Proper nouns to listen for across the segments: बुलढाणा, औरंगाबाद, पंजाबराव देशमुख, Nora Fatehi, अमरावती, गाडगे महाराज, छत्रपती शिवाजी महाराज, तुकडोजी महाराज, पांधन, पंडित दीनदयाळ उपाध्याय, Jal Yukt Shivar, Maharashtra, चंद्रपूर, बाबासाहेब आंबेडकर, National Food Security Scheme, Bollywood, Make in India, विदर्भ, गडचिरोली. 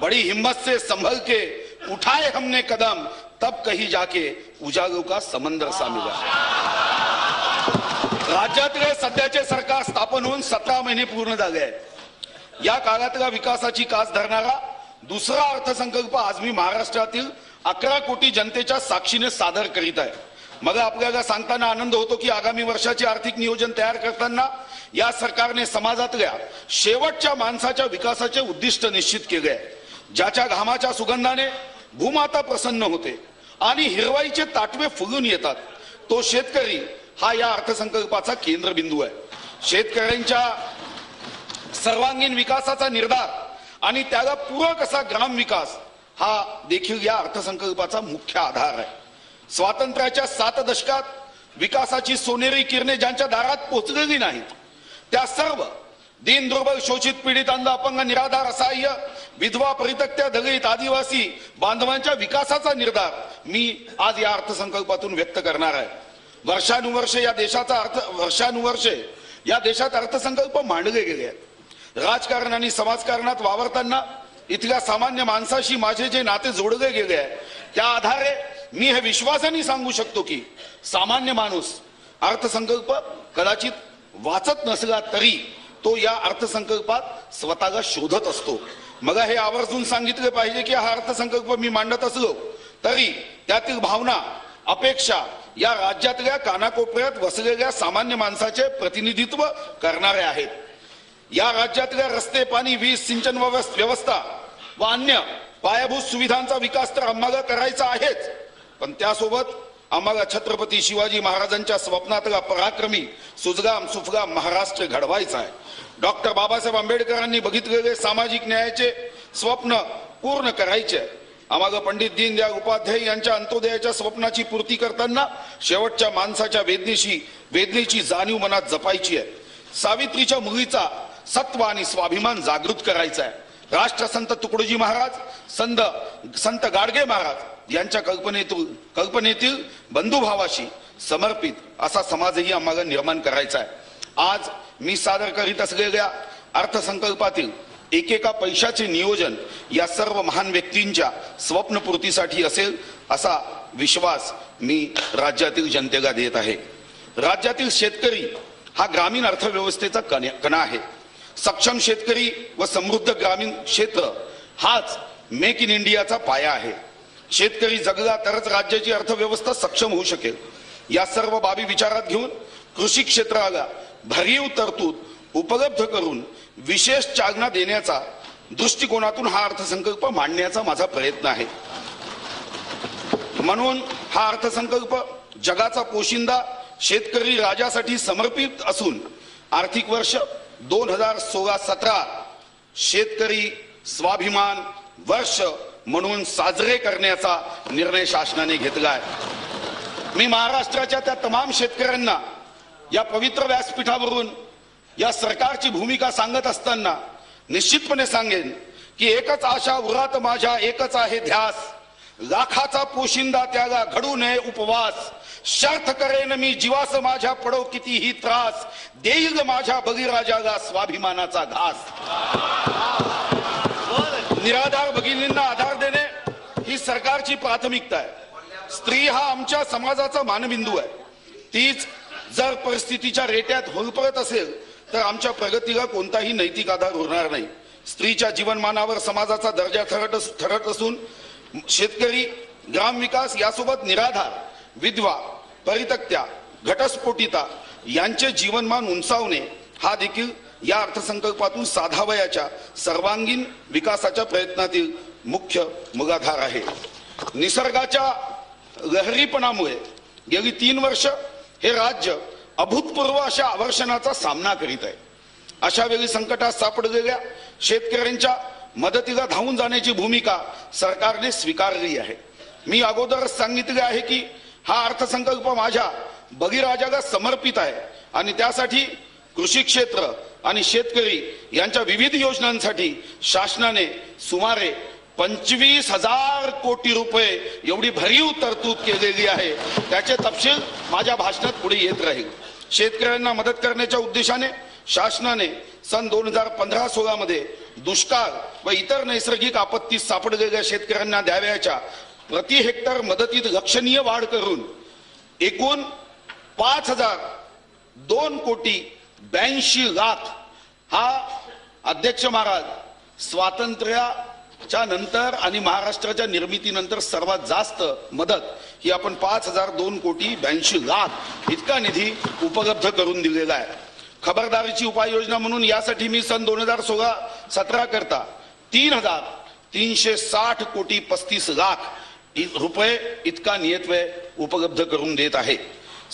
बड़ी हिम्मत से संभल के उठाए हमने कदम, तब कहीं जाके उजालों का समंदर सा मिला। राज्यातले सध्याचे सरकार स्थापन होऊन 17 महिने पूर्ण झाले आहेत। या काळातला विकासाची कास धरणारा दुसरा अर्थसंकल्प आज मी महाराष्ट्रातील 11 कोटी जनतेच्या साक्षीने सादर करीत आहे। मग आपल्याला सांगताना आनंद होतो की आगामी वर्षाचे आर्थिक नियोजन तयार करताना या सरकारने समाजातल्या शेवटच्या माणसाच्या विकासाचे उद्दिष्ट निश्चित केले आहे। ज्याच्या घामाच्या सुगंधाने भूमाता प्रसन्न होते आणि हिरवाईचे ताटवे फुलून येतात, तो शेतकरी हा या अर्थसंकल्पाचा केंद्रबिंदू आहे। शेतकऱ्यांच्या सर्वांगीण विकासाचा निर्धार आणि त्याला पूरक असा ग्राम विकास हा देखील या अर्थसंकल्पाचा मुख्य आधार आहे। स्वातंत्र्याच्या 7 दशकात विकासाची सोनेरी किरणे ज्यांच्या दारात पोहोचलेली नाहीत, त्या सर्व दीन दुर्बल शोषित पीडितांना, अपंग, निराधार, असहाय्य, विधवा, परित्यक्त्या, दलित, आदिवासी बांधवांच्या विकासाचा निर्धार मी आज या अर्थसंकल्पातून व्यक्त करणार आहे। वर्षानुवर्षे या देशात अर्थसंकल्प मांडले गेले आहेत। राजकारण आणि समाजकारणात वावरताना इथल्या सामान्य माणसाशी माझे जे नाते जोडले गेले आहे, त्या आधारे मी हे विश्वासाने सांगू शकतो की सामान्य माणूस अर्थसंकल्प कदाचित वाचत नसला तरी तो या अर्थसंकल्पात स्वतःला शोधत असतो। मग हे आवर्जून सांगितले पाहिजे की हा अर्थसंकल्प मी मांडत असलो तरी त्यातील भावना, अपेक्षा या राज्यातल्या कानाकोपऱ्यात वसलेल्या सामान्य माणसाचे प्रतिनिधित्व करणारे आहेत। या राज्यातल्या रस्ते, पाणी, वीज, सिंचन व्यवस्था व अन्य पायाभूत सुविधांचा विकास तर आम्हाला करायचा आहेच, पण त्यासोबत आम्हाला छत्रपती शिवाजी महाराजांच्या स्वप्नातला पराक्रमी सुजलाम सुफलाम महाराष्ट्र घडवायचा आहे। डॉक्टर बाबासाहेब आंबेडकरांनी बघितलेले सामाजिक न्यायाचे स्वप्न पूर्ण करायचे आहे। आम्हाला पंडित दीनदयाळ उपाध्याय यांच्या अंत्योदयाच्या स्वप्नाची पूर्ती करताना शेवटच्या माणसाच्या वेदनेची जाणीव मनात जपायची आहे। सावित्रीच्या मुलीचा सत्व आणि स्वाभिमान जागृत करायचा आहे। राष्ट्रसंत तुकडोजी महाराज, संत गाडगे महाराज यांच्या कल्पनेतील बंधुभावाशी समर्पित असा समाजही आम्हाला निर्माण करायचा आहे। आज मी सादर करीत असलेल्या अर्थसंकल्पातील एकेका पैशाचे नियोजन या सर्व महान व्यक्तींच्या स्वप्नपूर्तीसाठी असेल असा विश्वास मी राज्यातील जनतेला देत आहे। राज्यातील शेतकरी हा ग्रामीण अर्थव्यवस्थेचा कणा आहे। सक्षम शेतकरी व समृद्ध ग्रामीण क्षेत्र हाच मेक इन इंडियाचा पाया आहे। शेतकरी जगला तरच राज्याची अर्थव्यवस्था सक्षम होऊ शकेल। या सर्व बाबी विचारात घेऊन कृषी क्षेत्राला भरीव तरतूद उपलब्ध करून विशेष चालना देण्याचा दृष्टिकोनातून हा अर्थसंकल्प मांडण्याचा माझा प्रयत्न आहे। म्हणून हा अर्थसंकल्प जगाचा पोशिंदा शेतकरी राजासाठी समर्पित असून आर्थिक वर्ष 2016-17 शेतकरी स्वाभिमान वर्ष म्हणून साजरे करण्याचा निर्णय शासनाने घेतला आहे। मी महाराष्ट्राच्या त्या तमाम शेतकऱ्यांना या पवित्र व्यासपीठावरून या सरकारची भूमिका सांगत असताना निश्चितपणे सांगेन की एकच आशा उरात माझ्या, एकच आहे ध्यास, लाखाचा पोशिंदा त्याला घडू नये उपवास, शर्थ करेन मी जीवास माझ्या, पडो कितीही त्रास, देईल माझ्या बळीराजाला स्वाभिमानाचा घास। निराधार भगिनींना आधार देणे ही सरकारची प्राथमिकता आहे। स्त्री हा आमच्या समाजाचा मानबिंदू आहे। तीच जर परिस्थितीच्या रेट्यात होरपळत असेल तर आमच्या प्रगतीला कोणताही नैतिक आधार उरणार नाही। स्त्रीच्या जीवनमानावर समाजाचा दर्जा ठरत असून शेतकरी, ग्रामविकास यासोबत निराधार, विधवा, परित्यक्त्या, घटस्फोटिता यांचे जीवनमान उंचावणे हा देखील या अर्थसंकल्पातून साधावयाच्या सर्वांगीण विकासाच्या प्रयत्नातील मुख्य मूलाधार आहे। निसर्गाच्या लहरीपणामुळे गेली 3 वर्ष हे राज्य अभूतपूर्व अशा आवर्षणाचा सामना करीत आहे। अशा वेळी संकटात सापडलेल्या शेतकऱ्यांच्या मदतीला धावून जाण्याची भूमिका सरकारने स्वीकारली आहे। मी अगोदरच सांगितले आहे की हा अर्थसंकल्प माझ्या बळीराजाला समर्पित आहे आणि त्यासाठी कृषी क्षेत्र आणि शेतकरी यांच्या विविध योजनांसाठी शासनाने सुमारे 25,000 कोटी रुपये एवढी भरीव तरतूद केलेली आहे। त्याचे तपशील माझ्या भाषणात पुढे येत राहील। शेतकऱ्यांना मदत करण्याच्या उद्देशाने शासनाने सन 2015-16 मध्ये दुष्काळ व इतर नैसर्गिक आपत्ती सापडलेल्या शेतकऱ्यांना द्यावयाच्या प्रति हेक्टर मदतीत लक्षणीय वाढ करून एकूण 5,002,82,00,000 हा अध्यक्ष महाराज स्वातंत्र्याच्या नंतर आणि महाराष्ट्राच्या निर्मितीनंतर सर्वात जास्त मदत ही आपण 5,002,82,00,000 इतका निधी उपलब्ध करून दिलेला आहे। खबरदारीची उपाययोजना म्हणून यासाठी मी सन 2016-17 करता 3,360,35,00,000 रुपये इतका नियत व्यय उपलब्ध करून देत आहे।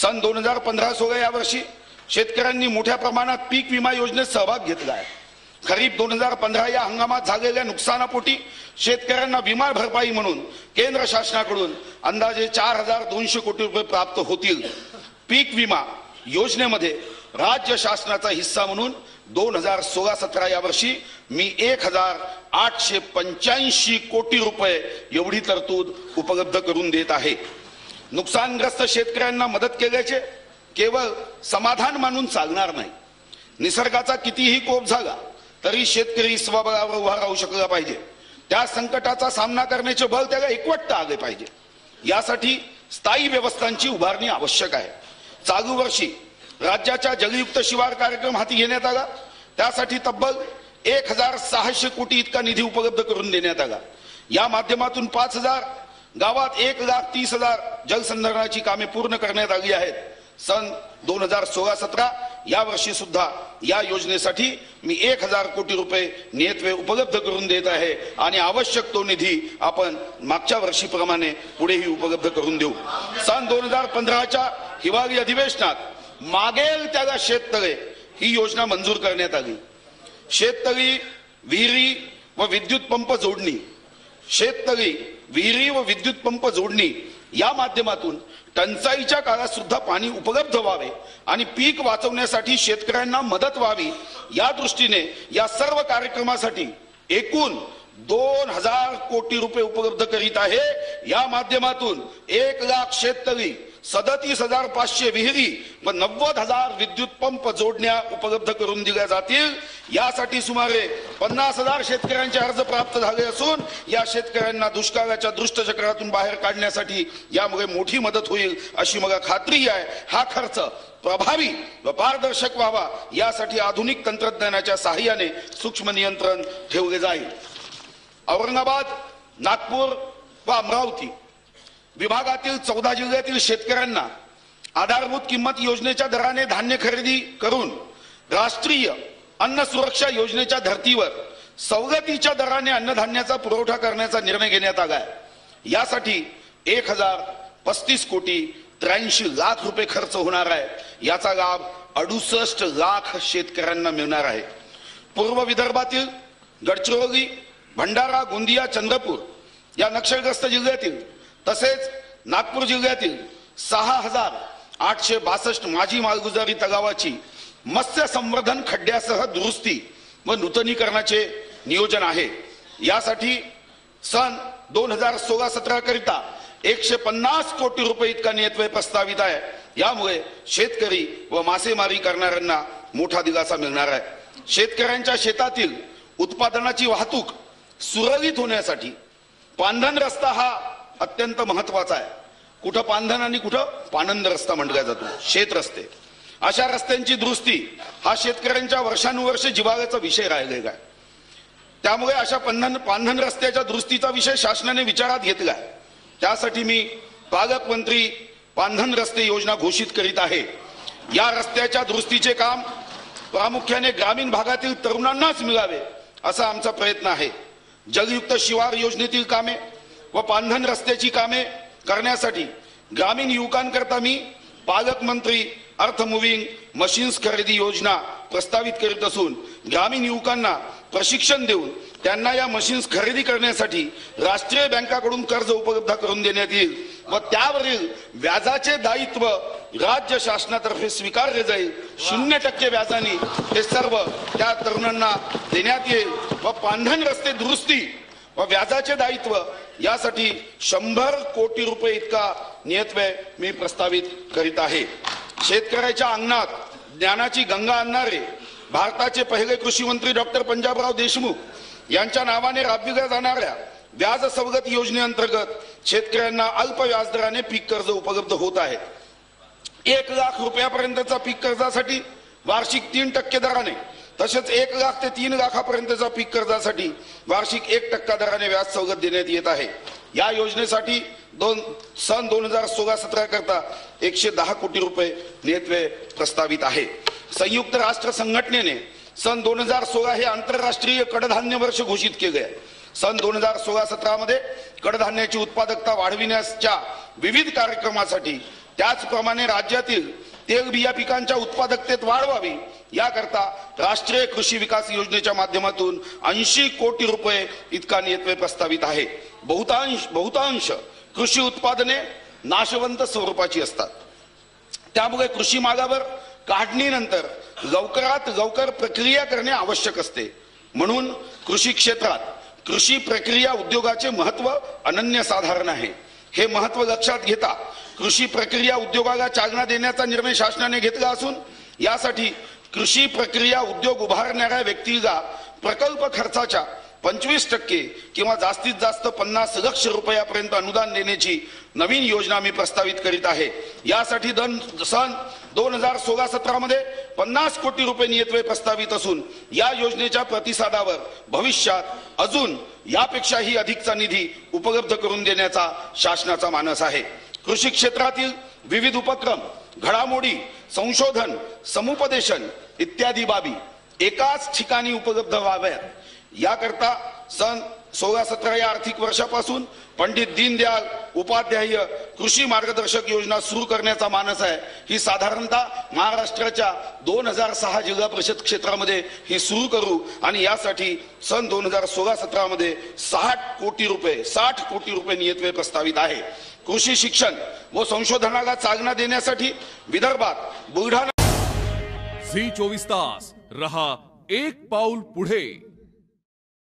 सन 2015-16 या वर्षी शेतकऱ्यांनी मोठ्या प्रमाणात पीक विमा योजनेत सहभाग घेतला आहे। खरीप 2015 या हंगामात झालेल्या नुकसानापोटी शेतकऱ्यांना विमा भरपाई म्हणून केंद्र शासनाकडून अंदाजे 4,200 कोटी रुपये प्राप्त होतील। पीक विमा योजनेमध्ये राज्य शासनाचा हिस्सा म्हणून 2016-17 या वर्षी मी 1,885 कोटी रुपये एवढी तरतूद उपलब्ध करून देत आहे। नुकसानग्रस्त शेतकऱ्यांना मदत केल्याचे केवळ समाधान मानून चालणार नाही। निसर्गाचा कितीही कोप झाला तरी शेतकरी स्वबळावर उभा राहू शकला पाहिजे। त्या संकटाचा सामना करण्याचे बळ त्याला एकवटता आले पाहिजे। यासाठी स्थायी व्यवस्थांची उभारणी आवश्यक आहे। चालू वर्षी राज्याचा जलयुक्त शिवार कार्यक्रम हाती घेण्यात आला। त्यासाठी तब्बल 1,600 कोटी इतका निधी उपलब्ध करून देण्यात आला। या माध्यमातून 5,000 गावात 1,30,000 जलसंधारणाची कामे पूर्ण करण्यात आली आहेत। सन 2016-17 या वर्षी सुद्धा या योजनेसाठी मी 1,000 कोटी रुपये नियतव्यय उपलब्ध करून देत आहे आणि आवश्यक तो निधी आपण मागच्या वर्षीप्रमाणे पुढेही उपलब्ध करून देऊ। सन 2015च्या हिवाळी अधिवेशनात मागेल त्याला शेततळे ही योजना मंजूर करण्यात आली। शेततळी विहिरी व विद्युत पंप जोडणी या माध्यमातून टंचाईच्या काळात सुद्धा पाणी उपलब्ध व्हावे आणि पीक वाचवण्यासाठी शेतकऱ्यांना मदत व्हावी या दृष्टीने या सर्व कार्यक्रमासाठी एकूण 2,000 कोटी रुपये उपलब्ध करीत आहे। या माध्यमातून 1,00,000 शेततळी 37,500 विहिरी व 90,000 विद्युत पंप जोडण्या उपलब्ध करून दिल्या जातील। यासाठी सुमारे 50,000 शेतकऱ्यांचे अर्ज प्राप्त झाले असून या शेतकऱ्यांना दुष्काळाच्या दुष्टचक्रातून बाहेर काढण्यासाठी यामुळे मोठी मदत होईल अशी मला खात्री आहे। हा खर्च प्रभावी व पारदर्शक व्हावा यासाठी आधुनिक तंत्रज्ञानाच्या सहाय्याने सूक्ष्म नियंत्रण ठेवले जाईल। औरंगाबाद, नागपूर व अमरावती विभागातील 14 जिल्ह्यातील शेतकऱ्यांना आधारभूत किंमत योजनेच्या दराने धान्य खरेदी करून राष्ट्रीय अन्न सुरक्षा योजनेच्या धर्तीवर सवलतीच्या दराने अन्नधान्याचा पुरवठा करण्याचा निर्णय घेण्यात आला आहे। यासाठी 1,035,83,00,000 रुपये खर्च होणार आहे। याचा लाभ 68,00,000 शेतकऱ्यांना मिळणार आहे। पूर्व विदर्भातील गडचिरोली, भंडारा, गोंदिया, चंद्रपूर या नक्षलग्रस्त जिल्ह्यातील तसेच नागपूर जिल्ह्यातील 6,862 माजी मालगुजारी तलावाची मत्स्य संवर्धन खड्ड्यासह दुरुस्ती व नूतनीकरणाचे नियोजन आहे। यासाठी सन 2016-17 करिता 150 कोटी रुपये इतका नियतव्यय प्रस्तावित आहे। यामुळे शेतकरी व मासेमारी करणाऱ्यांना मोठा दिलासा मिळणार आहे। शेतकऱ्यांच्या शेतातील उत्पादनाची वाहतूक सुरळीत होण्यासाठी पांधन रस्ता हा अत्यंत महत्वाचा आहे। कुठं पांधन आणि कुठं पानंद रस्ता म्हटला जातो, शेत रस्ते। अशा रस्त्यांची दुरुस्ती हा शेतकऱ्यांच्या वर्षानुवर्षे जिव्हाळ्याचा विषय राहिलेला आहे। त्यामुळे अशा पांधन रस्त्याच्या दुरुस्तीचा विषय शासनाने विचारात घेतला आहे। त्यासाठी मी पालकमंत्री पांधन रस्ते योजना घोषित करीत आहे। या रस्त्याच्या दुरुस्तीचे काम प्रामुख्याने ग्रामीण भागातील तरुणांनाच मिळावे असा आमचा प्रयत्न आहे। जलयुक्त शिवार योजनेतील कामे व पांधन रस्त्याची कामे करण्यासाठी ग्रामीण युवकांकरता मी पालकमंत्री अर्थ मुव्हिंग मशीन्स खरेदी योजना प्रस्तावित करीत असून ग्रामीण युवकांना प्रशिक्षण देऊन त्यांना या मशीन्स खरेदी करण्यासाठी राष्ट्रीय बँकाकडून कर्ज उपलब्ध करून देण्यात येईल व त्यावरील व्याजाचे दायित्व राज्य शासनातर्फे स्वीकारले जाईल। 0% व्याजाने हे सर्व त्या तरुणांना देण्यात येईल व पांधन रस्ते दुरुस्ती व व्याजाचे दायित्व यासाठी 100 कोटी रुपये इतका नियतव्यय मी प्रस्तावित करीत आहे। शेतकऱ्याच्या अंगणात ज्ञानाची गंगा आणणारे भारताचे पहिले कृषी मंत्री डॉक्टर पंजाबराव देशमुख यांच्या नावाने राबविल्या जाणाऱ्या व्याज सवलत योजनेअंतर्गत शेतकऱ्यांना अल्प व्याजदराने पीक कर्ज उपलब्ध होत आहे। 1 लाख रुपयापर्यंतचा पीक कर्जासाठी वार्षिक 3% दराने तसेच 1 लाख ते 3 लाखापर्यंतचा पीक कर्जासाठी वार्षिक 1% दराने व्याज सवलत देण्यात येत आहे। या योजनेसाठी सन 2016-17 करता 110 कोटी रुपये नेतृत्वे प्रस्तावित आहे। संयुक्त राष्ट्र संघटनेने सन 2016 हे आंतरराष्ट्रीय कडधान्य वर्ष घोषित केले आहे। सन 2016-17 मध्ये कडधान्याची उत्पादकता वाढविण्याच्या विविध कार्यक्रमासाठी त्याचप्रमाणे राज्यातील तेलबिया पिकांच्या उत्पादकतेत वाढ व्हावी याकरता राष्ट्रीय कृषी विकास योजनेच्या माध्यमातून 80 कोटी रुपये इतका निधीत्वे प्रस्तावित आहे। बहुतांश कृषी उत्पादने नाशवंत स्वरूपाची असतात, त्यामुळे कृषी मागावर काढणीनंतर लवकरात लवकर प्रक्रिया करणे आवश्यक असते। म्हणून कृषी क्षेत्रात कृषी प्रक्रिया उद्योगाचे महत्त्व अनन्यसाधारण आहे। हे महत्त्व लक्षात घेता कृषी प्रक्रिया उद्योगाला चालना देण्याचा निर्णय शासनाने घेतला असून यासाठी कृषी प्रक्रिया उद्योग उभारणाऱ्या व्यक्तीला प्रकल्प खर्चाच्या 25% किंवा जास्तीत जास्त 50 लक्ष रुपयापर्यंत अनुदान देण्याची नवीन योजना मी प्रस्तावित करीत आहे। यासाठी सन 2016-17 मध्ये 50 कोटी रुपये नियतव्यय प्रस्तावित असून या योजनेच्या प्रतिसादावर भविष्यात अजून यापेक्षाही अधिकचा निधी उपलब्ध करून देण्याचा शासनाचा मानस आहे। कृषी क्षेत्रातील विविध उपक्रम, घडामोडी, संशोधन, समुपदेशन इत्यादी बाबी एकाच ठिकाणी उपलब्ध व्हाव्यात याकरता सन 2016-17 या आर्थिक वर्षापासून पंडित दीनदयाल उपाध्याय कृषी मार्गदर्शक योजना सुरू करण्याचा मानस आहे। ही साधारणतः महाराष्ट्राच्या 2006 जिल्हा परिषद क्षेत्रामध्ये ही सुरू करू आणि यासाठी सन 2016-17 मध्ये 60 कोटी रुपये नियतव्यय प्रस्तावित आहे। कृषी शिक्षण व संशोधनाला चालना देण्यासाठी विदर्भात बुलढाणा 24 तास रहा एक पाऊल पुढे।